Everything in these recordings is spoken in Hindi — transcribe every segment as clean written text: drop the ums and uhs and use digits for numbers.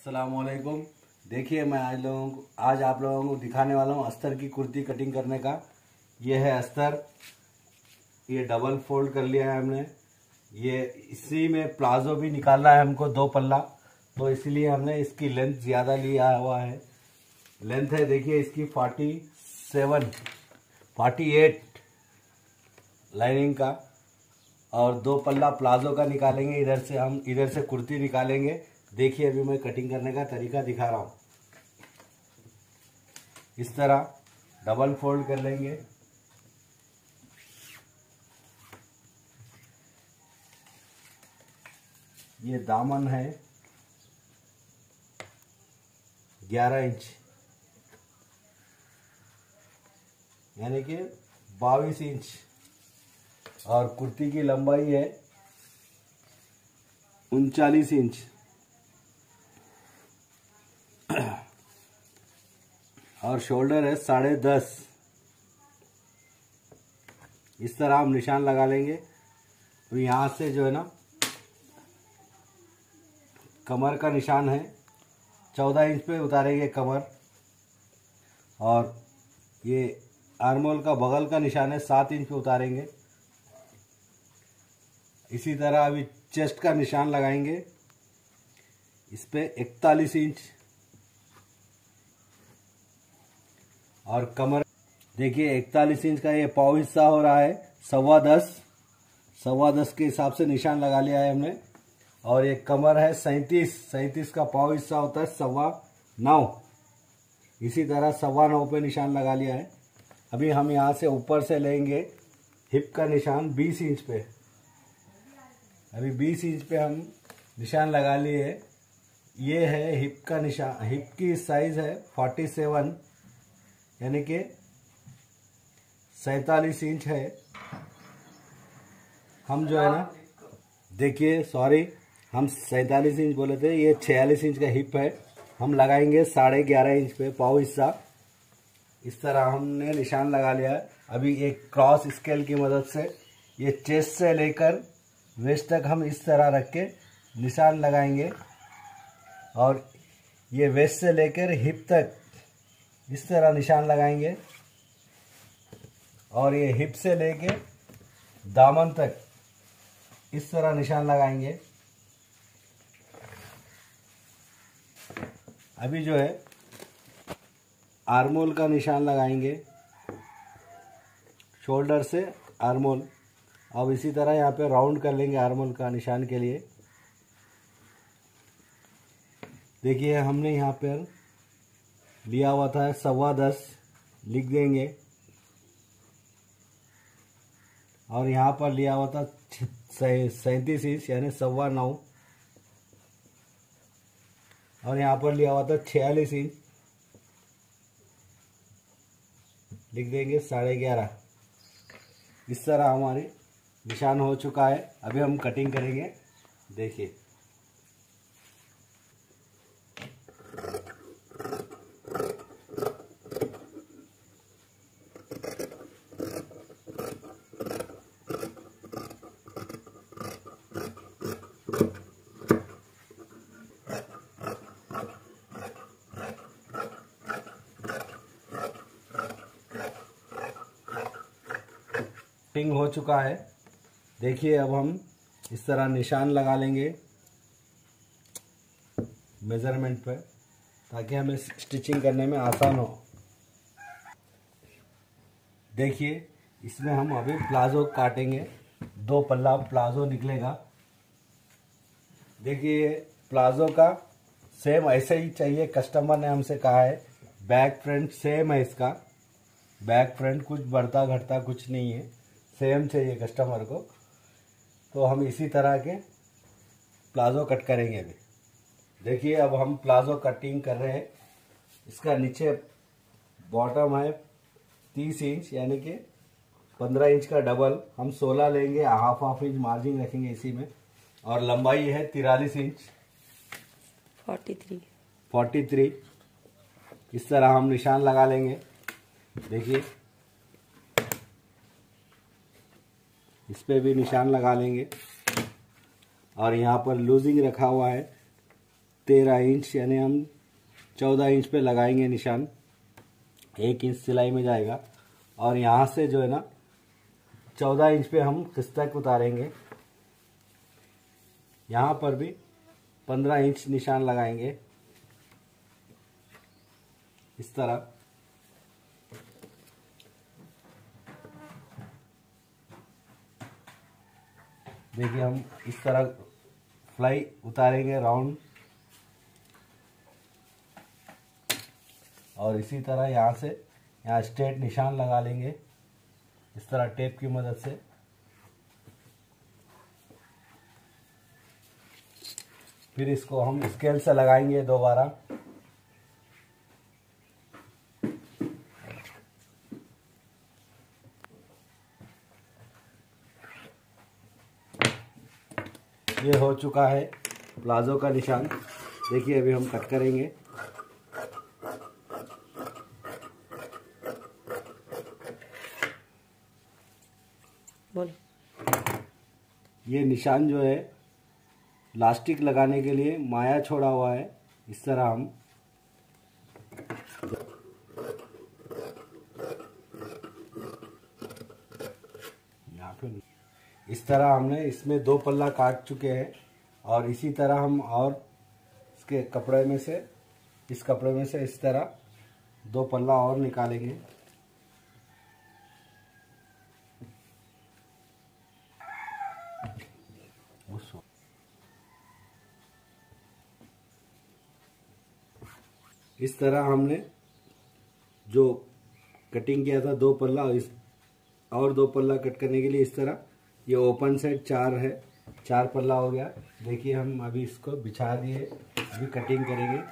अस्सलामुअलैकुम। देखिए मैं आज आप लोगों को दिखाने वाला हूँ अस्तर की कुर्ती कटिंग करने का। ये है अस्तर, ये डबल फोल्ड कर लिया है हमने। ये इसी में प्लाजो भी निकालना है हमको, दो पल्ला, तो इसलिए हमने इसकी लेंथ ज़्यादा लिया हुआ है। लेंथ है देखिए इसकी 48 लाइनिंग का, और दो पल्ला प्लाजो का निकालेंगे। इधर से कुर्ती निकालेंगे। देखिए अभी मैं कटिंग करने का तरीका दिखा रहा हूँ। इस तरह डबल फोल्ड कर लेंगे। ये दामन है 11 इंच, यानी कि 22 इंच, और कुर्ती की लंबाई है 39 इंच। और शोल्डर है 10.5। इस तरह हम निशान लगा लेंगे। तो यहाँ से जो है ना, कमर का निशान है 14 इंच पे उतारेंगे कमर। और ये आर्म होल का बगल का निशान है 7 इंच पे उतारेंगे। इसी तरह अभी चेस्ट का निशान लगाएंगे, इस पे 41 इंच। और कमर देखिए 41 इंच का ये पाव हिस्सा हो रहा है, 10.25 के हिसाब से निशान लगा लिया है हमने। और ये कमर है 37 का पाव हिस्सा होता है 9.25। इसी तरह 9.25 पे निशान लगा लिया है। अभी हम यहाँ से ऊपर से लेंगे हिप का निशान 20 इंच पे। अभी 20 इंच पे हम निशान लगा लिए। ये है हिप का निशान। हिप की साइज है 47, यानी कि 47 इंच है। हम जो है ना, देखिए सॉरी, हम 47 इंच बोले थे, ये 46 इंच का हिप है। हम लगाएंगे 11.5 इंच पे पाव हिस्सा। इस तरह हमने निशान लगा लिया है। अभी एक क्रॉस स्केल की मदद से ये चेस्ट से लेकर वेस्ट तक हम इस तरह रख के निशान लगाएंगे। और ये वेस्ट से लेकर हिप तक इस तरह निशान लगाएंगे। और ये हिप से लेके दामन तक इस तरह निशान लगाएंगे। अभी जो है आर्म होल का निशान लगाएंगे, शोल्डर से आर्म होल। अब इसी तरह यहाँ पे राउंड कर लेंगे आर्म होल का निशान के लिए। देखिए हमने यहाँ पर लिया हुआ था 10.25, लिख देंगे। और यहाँ पर लिया हुआ था 37 इंच, यानी 9.25। और यहाँ पर लिया हुआ था 46 इंच, लिख देंगे 11.5। इस तरह हमारे निशान हो चुका है। अभी हम कटिंग करेंगे। देखिए कटिंग हो चुका है। देखिए अब हम इस तरह निशान लगा लेंगे मेजरमेंट पर, ताकि हमें स्टिचिंग करने में आसान हो। देखिए इसमें हम अभी प्लाजो काटेंगे। दो पल्ला प्लाजो निकलेगा। देखिए प्लाजो का सेम ऐसे ही चाहिए, कस्टमर ने हमसे कहा है। बैक फ्रंट सेम है इसका, बैक फ्रंट कुछ बढ़ता घटता कुछ नहीं है, सेम चाहिए कस्टमर को। तो हम इसी तरह के प्लाजो कट करेंगे अभी। देखिए अब हम प्लाजो कटिंग कर रहे हैं। इसका नीचे बॉटम है 30 इंच, यानी कि 15 इंच का डबल। हम 16 लेंगे, हाफ इंच मार्जिन रखेंगे इसी में। और लंबाई है 43 इंच, 43। इस तरह हम निशान लगा लेंगे। देखिए इस पे भी निशान लगा लेंगे। और यहाँ पर लूजिंग रखा हुआ है 13 इंच यानी हम 14 इंच पे लगाएंगे निशान, 1 इंच सिलाई में जाएगा। और यहाँ से जो है ना 14 इंच पे हम खिस्तक उतारेंगे, यहाँ पर भी 15 इंच निशान लगाएंगे इस तरह। देखिए हम इस तरह फ्लाई उतारेंगे राउंड, और इसी तरह यहाँ से यहाँ स्ट्रेट निशान लगा लेंगे इस तरह टेप की मदद से। फिर इसको हम स्केल से लगाएंगे दोबारा। ये हो चुका है प्लाजो का निशान। देखिए अभी हम कट करेंगे। ये निशान जो है लास्टिक लगाने के लिए माया छोड़ा हुआ है, इस तरह हम यहाँ पे इस तरह हमने इसमें 2 पल्ला काट चुके हैं। और इसी तरह हम और इसके कपड़े में से इस तरह 2 पल्ला और निकालेंगे। इस तरह हमने जो कटिंग किया था 2 पल्ला और 2 पल्ला कट करने के लिए इस तरह ये ओपन साइड 4 है, 4 पल्ला हो गया। देखिए हम अभी इसको बिछा दिए, अभी कटिंग करेंगे।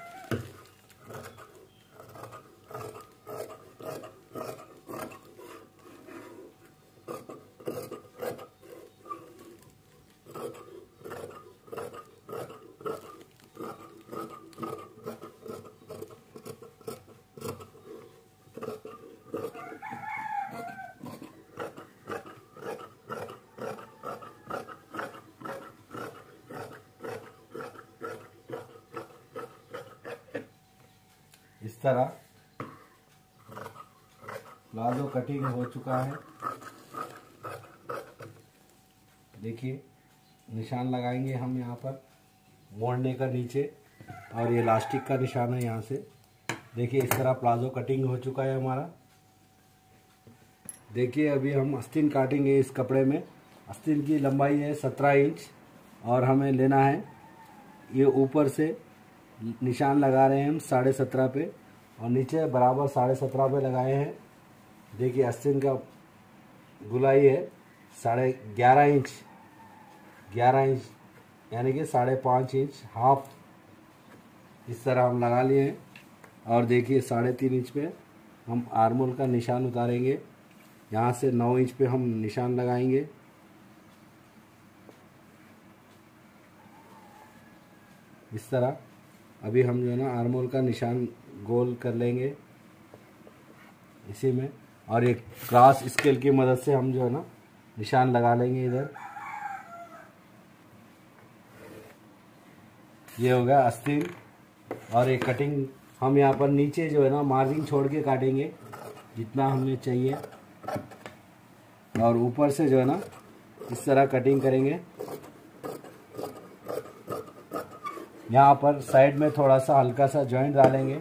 इस तरह प्लाजो कटिंग हो चुका है। देखिए निशान लगाएंगे हम यहाँ पर मोड़ने का नीचे, और ये लास्टिक का निशान है यहाँ से। देखिए इस तरह प्लाजो कटिंग हो चुका है हमारा। देखिए अभी हम आस्तीन काटेंगे इस कपड़े में। आस्तीन की लंबाई है 17 इंच, और हमें लेना है ये ऊपर से निशान लगा रहे हैं हम 17.5 पे, और नीचे बराबर 17.5 पे लगाए हैं। देखिए आस्तीन का गुलाई है 11.5 इंच, 11 इंच यानी कि 5.5 इंच हाफ इस तरह हम लगा लिए हैं। और देखिए 3.5 इंच पे हम आर्मोल का निशान उतारेंगे। यहाँ से 9 इंच पे हम निशान लगाएंगे। इस तरह अभी हम जो है ना आर्मोल का निशान गोल कर लेंगे इसी में, और एक क्रॉस स्केल की मदद से हम जो है ना निशान लगा लेंगे इधर। ये हो गया आस्तीन। और एक कटिंग हम यहाँ पर नीचे जो है ना मार्जिन छोड़ के काटेंगे जितना हमें चाहिए, और ऊपर से जो है ना इस तरह कटिंग करेंगे। यहाँ पर साइड में थोड़ा सा हल्का सा जॉइंट डालेंगे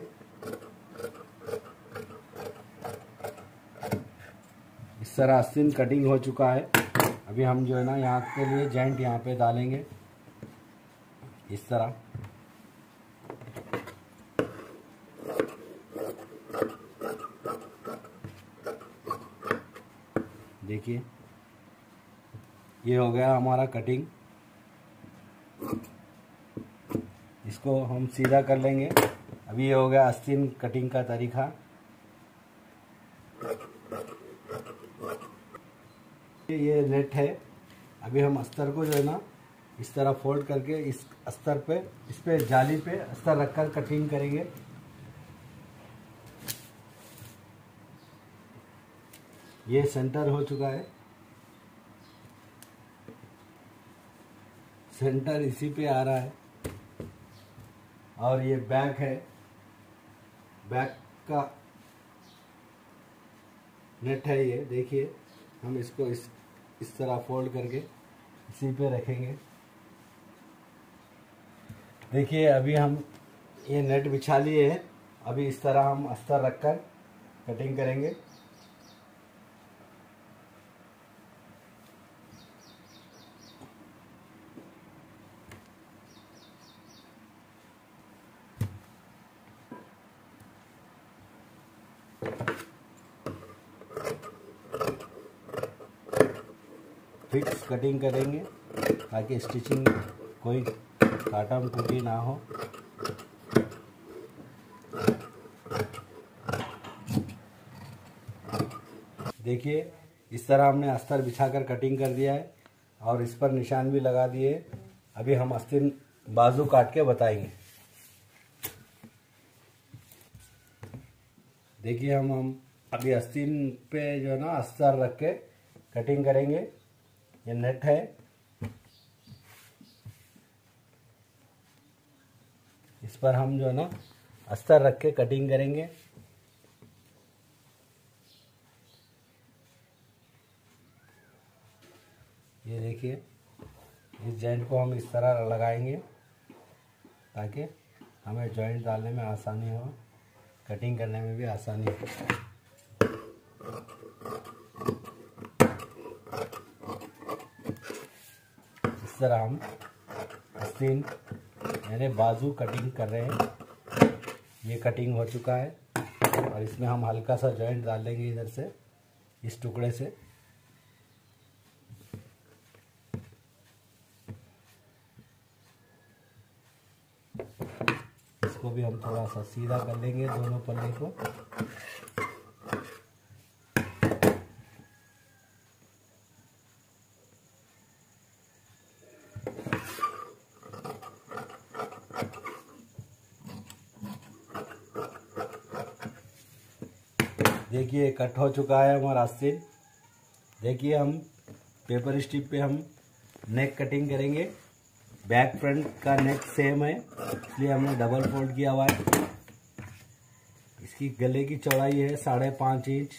इस तरह। आस्तीन कटिंग हो चुका है। अभी हम जो है ना यहाँ के लिए जॉइंट यहाँ पे डालेंगे इस तरह। देखिए ये हो गया हमारा कटिंग। इसको हम सीधा कर लेंगे। अभी ये हो गया आस्तीन कटिंग का तरीका। ये नेट है। अभी हम अस्तर को जो है ना इस तरह फोल्ड करके इस अस्तर पे, इस पे जाली पे अस्तर रखकर कटिंग करेंगे। ये सेंटर हो चुका है। सेंटर इसी पे आ रहा है। और ये बैग है, बैग का नेट है ये, देखिए हम इसको इस तरह फोल्ड करके इसी पे रखेंगे। देखिए अभी हम ये नेट बिछा लिए है, अभी इस तरह हम अस्तर रखकर कटिंग करेंगे। फिक्स कटिंग करेंगे ताकि स्टिचिंग कोई काटा कुटी ना हो। देखिए इस तरह हमने अस्तर बिछाकर कटिंग कर दिया है और इस पर निशान भी लगा दिए। अभी हम अस्तर बाजू काट के बताएंगे। देखिए हम अभी अस्तीन पे जो है ना अस्तर रख के कटिंग करेंगे। ये नेट है, इस पर हम जो है ना अस्तर रख के कटिंग करेंगे। ये देखिए इस जॉइंट को हम इस तरह लगाएंगे ताकि हमें जॉइंट डालने में आसानी हो, कटिंग करने में भी आसानी है। इस तरह हम आस्तीन यानी बाजू कटिंग कर रहे हैं। ये कटिंग हो चुका है और इसमें हम हल्का सा जॉइंट डाल देंगे इधर से, इस टुकड़े से। इसको भी हम थोड़ा सा सीधा कर लेंगे दोनों पल्ले को। देखिए कट हो चुका है हमारा आस्तीन। देखिए हम पेपर स्ट्रिप पे हम नेक कटिंग करेंगे। बैक फ्रंट का नेक सेम है इसलिए हमने डबल फोल्ड किया हुआ है। इसकी गले की चौड़ाई है 5.5 इंच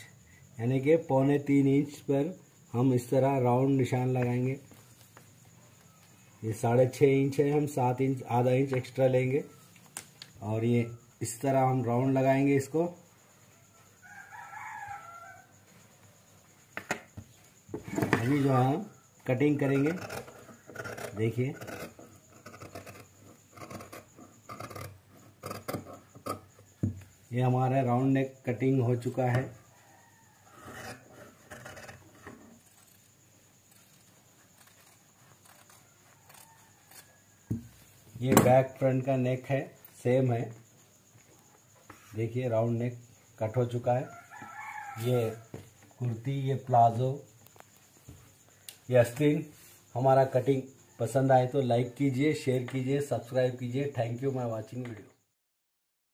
यानी कि 2.25 इंच पर हम इस तरह राउंड निशान लगाएंगे। ये 6.5 इंच है, हम 7 इंच आधा इंच एक्स्ट्रा लेंगे और ये इस तरह हम राउंड लगाएंगे इसको। अभी जो हम कटिंग करेंगे देखिए ये हमारा राउंड नेक कटिंग हो चुका है। ये बैक फ्रंट का नेक है, सेम है। देखिए राउंड नेक कट हो चुका है। ये कुर्ती, ये प्लाजो, ये आस्तीन हमारा कटिंग। पसंद आए तो लाइक कीजिए, शेयर कीजिए, सब्सक्राइब कीजिए। Thank you my watching video.